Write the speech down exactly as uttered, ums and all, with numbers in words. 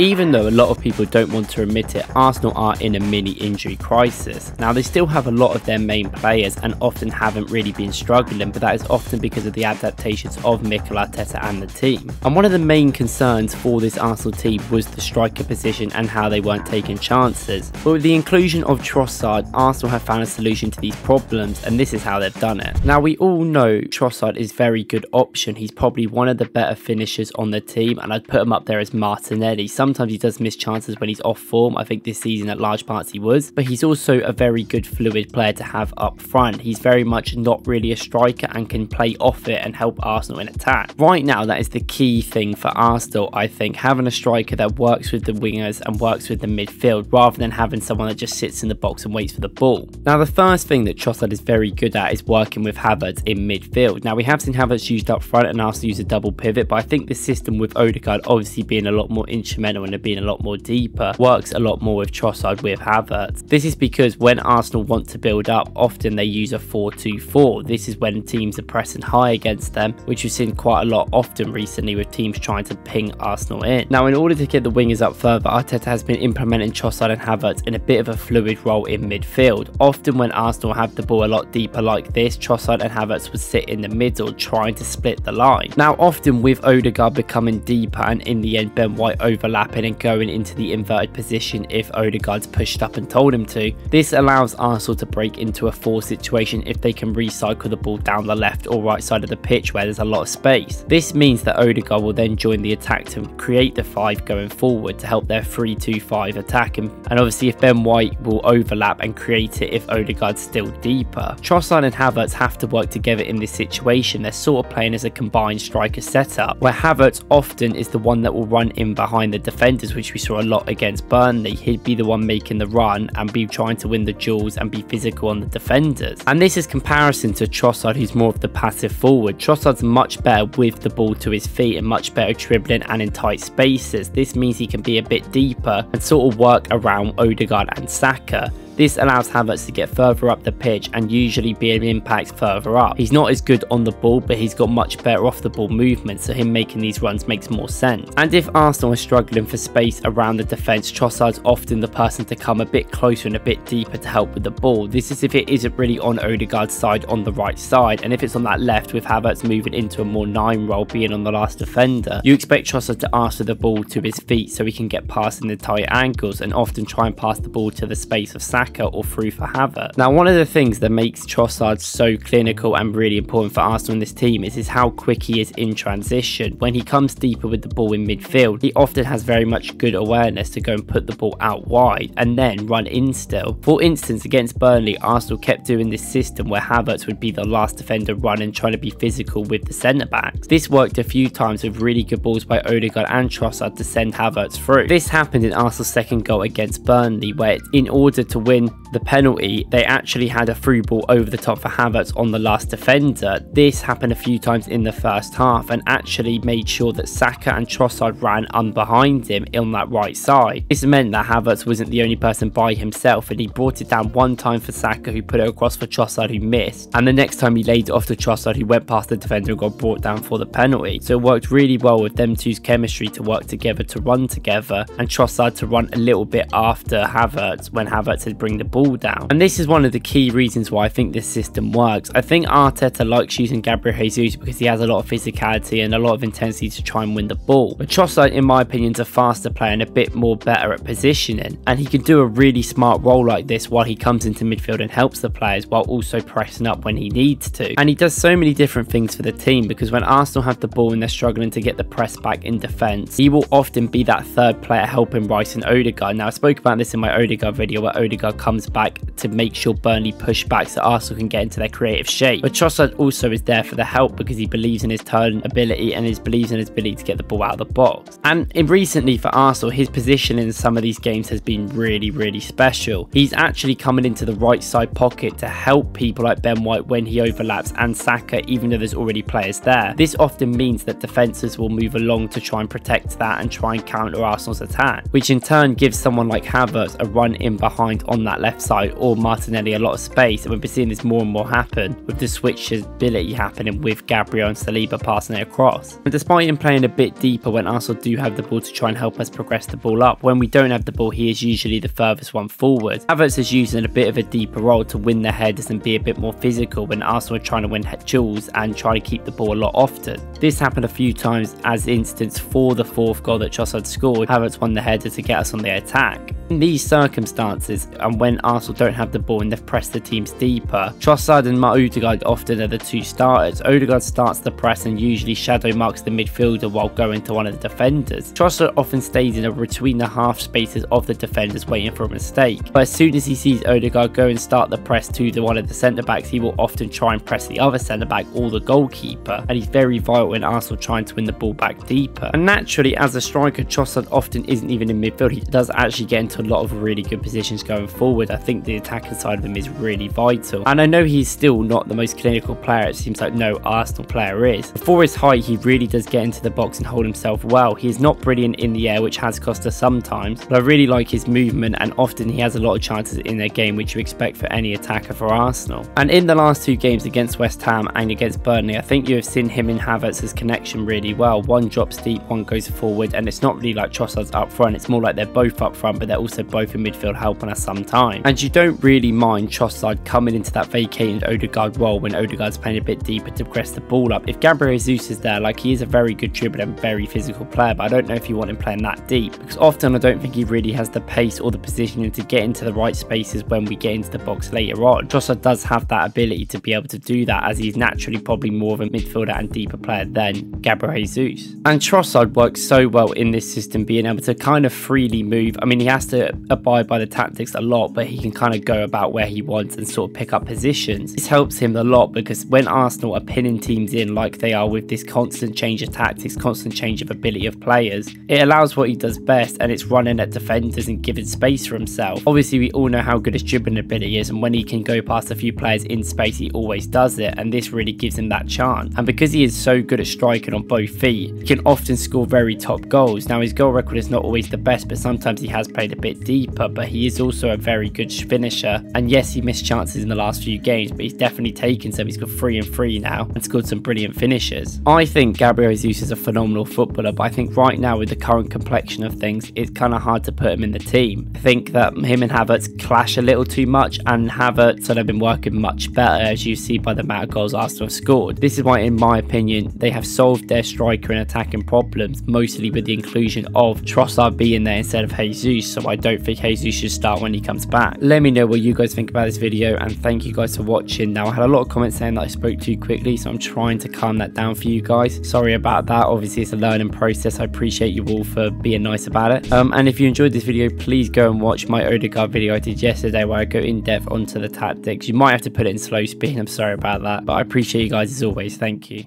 Even though a lot of people don't want to admit it, Arsenal are in a mini injury crisis. Now they still have a lot of their main players and often haven't really been struggling, but that is often because of the adaptations of Mikel Arteta and the team. And one of the main concerns for this Arsenal team was the striker position and how they weren't taking chances. But with the inclusion of Trossard, Arsenal have found a solution to these problems, and this is how they've done it. Now we all know Trossard is a very good option. He's probably one of the better finishers on the team, and I'd put him up there as Martinelli. Sometimes he does miss chances when he's off form. I think this season at large parts he was. But he's also a very good fluid player to have up front. He's very much not really a striker and can play off it and help Arsenal in attack. Right now, that is the key thing for Arsenal, I think. Having a striker that works with the wingers and works with the midfield rather than having someone that just sits in the box and waits for the ball. Now, the first thing that Trossard is very good at is working with Havertz in midfield. Now, we have seen Havertz used up front and Arsenal use a double pivot, but I think the system with Odegaard obviously being a lot more instrumental and have been a lot more deeper, works a lot more with Trossard with Havertz. This is because when Arsenal want to build up, often they use a four two four. This is when teams are pressing high against them, which we've seen quite a lot often recently with teams trying to ping Arsenal in. Now, in order to get the wingers up further, Arteta has been implementing Trossard and Havertz in a bit of a fluid role in midfield. Often when Arsenal have the ball a lot deeper like this, Trossard and Havertz would sit in the middle trying to split the line. Now, often with Odegaard becoming deeper and in the end Ben White overlapping and going into the inverted position if Odegaard's pushed up and told him to. This allows Arsenal to break into a four situation if they can recycle the ball down the left or right side of the pitch where there's a lot of space. This means that Odegaard will then join the attack to create the five going forward to help their three two five attack, and, and obviously if Ben White will overlap and create it if Odegaard's still deeper. Trossard and Havertz have to work together in this situation. They're sort of playing as a combined striker setup where Havertz often is the one that will run in behind the defenders, which we saw a lot against Burnley. He'd be the one making the run and be trying to win the duels and be physical on the defenders. And this is comparison to Trossard, who's more of the passive forward. Trossard's much better with the ball to his feet and much better dribbling and in tight spaces. This means he can be a bit deeper and sort of work around Odegaard and Saka. This allows Havertz to get further up the pitch and usually be an impact further up. He's not as good on the ball, but he's got much better off the ball movement, so him making these runs makes more sense. And if Arsenal is struggling for space around the defence, Trossard's often the person to come a bit closer and a bit deeper to help with the ball. This is if it isn't really on Odegaard's side on the right side, and if it's on that left with Havertz moving into a more nine role being on the last defender. You expect Trossard to answer the ball to his feet so he can get past in the tight angles and often try and pass the ball to the space of Saka or through for Havertz. Now, one of the things that makes Trossard so clinical and really important for Arsenal in this team is, is how quick he is in transition. When he comes deeper with the ball in midfield, he often has very much good awareness to go and put the ball out wide and then run in still. For instance, against Burnley, Arsenal kept doing this system where Havertz would be the last defender run and trying to be physical with the centre-backs. This worked a few times with really good balls by Odegaard and Trossard to send Havertz through. This happened in Arsenal's second goal against Burnley, where in order to win the penalty, they actually had a through ball over the top for Havertz on the last defender. This happened a few times in the first half and actually made sure that Saka and Trossard ran unbehind him on that right side. This meant that Havertz wasn't the only person by himself, and he brought it down one time for Saka, who put it across for Trossard, who missed, and the next time he laid it off to Trossard, who went past the defender and got brought down for the penalty. So it worked really well with them two's chemistry to work together, to run together, and Trossard to run a little bit after Havertz when Havertz had bring the ball down. And this is one of the key reasons why I think this system works. I think Arteta likes using Gabriel Jesus because he has a lot of physicality and a lot of intensity to try and win the ball. But Trossard, in my opinion, is a faster player and a bit more better at positioning, and he can do a really smart role like this while he comes into midfield and helps the players while also pressing up when he needs to. And he does so many different things for the team, because when Arsenal have the ball and they're struggling to get the press back in defence, he will often be that third player helping Rice and Odegaard. Now, I spoke about this in my Odegaard video where Odegaard comes back to make sure Burnley push back so Arsenal can get into their creative shape. But Trossard also is there for the help because he believes in his turn ability and his believes in his ability to get the ball out of the box. And in recently for Arsenal, his position in some of these games has been really, really special. He's actually coming into the right side pocket to help people like Ben White when he overlaps, and Saka, even though there's already players there. This often means that defenders will move along to try and protect that and try and counter Arsenal's attack, which in turn gives someone like Havertz a run in behind on on that left side or Martinelli a lot of space, and we've been seeing this more and more happen with the switchability happening with Gabriel and Saliba passing it across. And despite him playing a bit deeper when Arsenal do have the ball to try and help us progress the ball up, when we don't have the ball he is usually the furthest one forward. Havertz is using a bit of a deeper role to win the headers and be a bit more physical when Arsenal are trying to win duels and trying to keep the ball a lot often. This happened a few times, as instance for the fourth goal that Trossard scored, Havertz won the header to get us on the attack. In these circumstances, and when Arsenal don't have the ball and they've pressed the teams deeper, Trossard and Maudegaard often are the two starters. Odegaard starts the press and usually shadow marks the midfielder while going to one of the defenders. Trossard often stays in a between the half spaces of the defenders waiting for a mistake, but as soon as he sees Odegaard go and start the press to the one of the centre backs, he will often try and press the other centre back or the goalkeeper, and he's very vital when Arsenal trying to win the ball back deeper. And naturally, as a striker, Trossard often isn't even in midfield. He does actually get into a lot of really good positions going forward. I think the attacking side of him is really vital, and I know he's still not the most clinical player. It seems like no Arsenal player is. For his height, he really does get into the box and hold himself well. He is not brilliant in the air, which has cost us sometimes, but I really like his movement, and often he has a lot of chances in their game, which you expect for any attacker for Arsenal. And in the last two games against West Ham and against Burnley, I think you have seen him and Havertz's connection really well. One drops deep, one goes forward, and it's not really like Trossard's up front. It's more like they're both up front, but they're also both in midfield helping us sometimes. And you don't really mind Trossard coming into that vacated Odegaard role when Odegaard's playing a bit deeper to progress the ball up. If Gabriel Jesus is there, like, he is a very good dribbler and very physical player, but I don't know if you want him playing that deep, because often I don't think he really has the pace or the positioning to get into the right spaces when we get into the box later on. Trossard does have that ability to be able to do that, as he's naturally probably more of a midfielder and deeper player than Gabriel Jesus. And Trossard works so well in this system, being able to kind of freely move. I mean, he has to abide by the tactics a lot, but he can kind of go about where he wants and sort of pick up positions. This helps him a lot, because when Arsenal are pinning teams in like they are with this constant change of tactics, constant change of ability of players, it allows what he does best, and it's running at defenders and giving space for himself. Obviously, we all know how good his dribbling ability is, and when he can go past a few players in space, he always does it, and this really gives him that chance. And because he is so good at striking on both feet, he can often score very top goals. Now, his goal record is not always the best, but sometimes he has played a bit deeper, but he is also a very good finisher. And yes, he missed chances in the last few games, but he's definitely taken some. He's got three and three now and scored some brilliant finishes. I think Gabriel Jesus is a phenomenal footballer, but I think right now with the current complexion of things, it's kind of hard to put him in the team. I think that him and Havertz clash a little too much, and Havertz have been working much better, as you see by the amount of goals Arsenal have scored. This is why, in my opinion, they have solved their striker and attacking problems, mostly with the inclusion of Trossard being there instead of Jesus. So I I don't think Jesus should start when he comes back. Let me know what you guys think about this video, and thank you guys for watching. Now, I had a lot of comments saying that I spoke too quickly, so I'm trying to calm that down for you guys. Sorry about that. Obviously, it's a learning process. I appreciate you all for being nice about it. Um, and if you enjoyed this video, please go and watch my Odegaard video I did yesterday, where I go in depth onto the tactics. You might have to put it in slow speed. I'm sorry about that, but I appreciate you guys as always. Thank you.